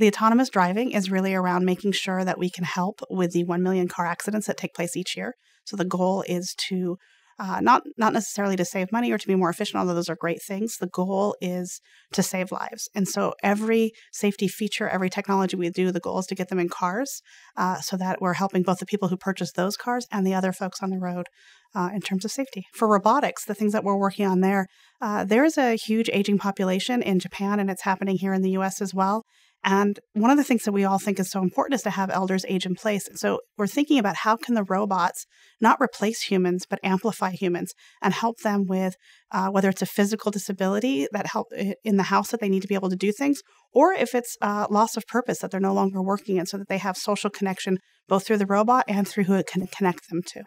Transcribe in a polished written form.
The autonomous driving is really around making sure that we can help with the 1 million car accidents that take place each year. So the goal is to not necessarily to save money or to be more efficient, although those are great things. The goal is to save lives. And so every safety feature, every technology we do, the goal is to get them in cars so that we're helping both the people who purchase those cars and the other folks on the road in terms of safety. For robotics, the things that we're working on there, there is a huge aging population in Japan, and it's happening here in the U.S. as well. And one of the things that we all think is so important is to have elders age in place. And so we're thinking about how can the robots not replace humans, but amplify humans and help them with whether it's a physical disability that help in the house that they need to be able to do things, or if it's loss of purpose that they're no longer working in, so that they have social connection both through the robot and through who it can connect them to.